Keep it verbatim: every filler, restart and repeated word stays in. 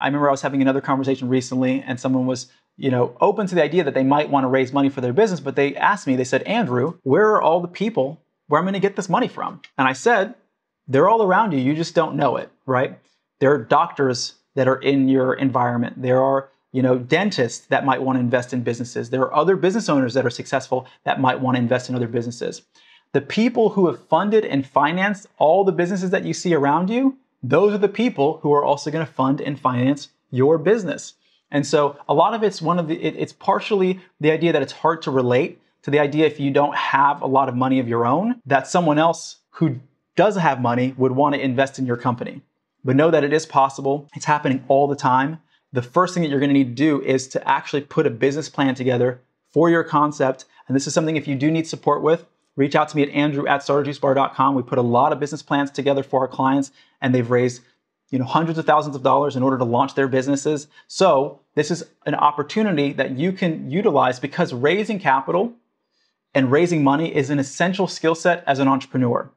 I remember I was having another conversation recently and someone was, you know, open to the idea that they might want to raise money for their business, but they asked me, they said, Andrew, where are all the people where I'm going to get this money from? And I said, they're all around you. You just don't know it, right? There are doctors that are in your environment. There are, you know, dentists that might want to invest in businesses. There are other business owners that are successful that might want to invest in other businesses. The people who have funded and financed all the businesses that you see around you, those are the people who are also going to fund and finance your business. And so a lot of it's one of the, it, it's partially the idea that it's hard to relate to the idea if you don't have a lot of money of your own, that someone else who does have money would want to invest in your company. But know that it is possible. It's happening all the time. The first thing that you're going to need to do is to actually put a business plan together for your concept. And this is something if you do need support with, reach out to me at Andrew at starter juice bar dot com. We put a lot of business plans together for our clients and they've raised, you know, hundreds of thousands of dollars in order to launch their businesses. So this is an opportunity that you can utilize because raising capital and raising money is an essential skill set as an entrepreneur.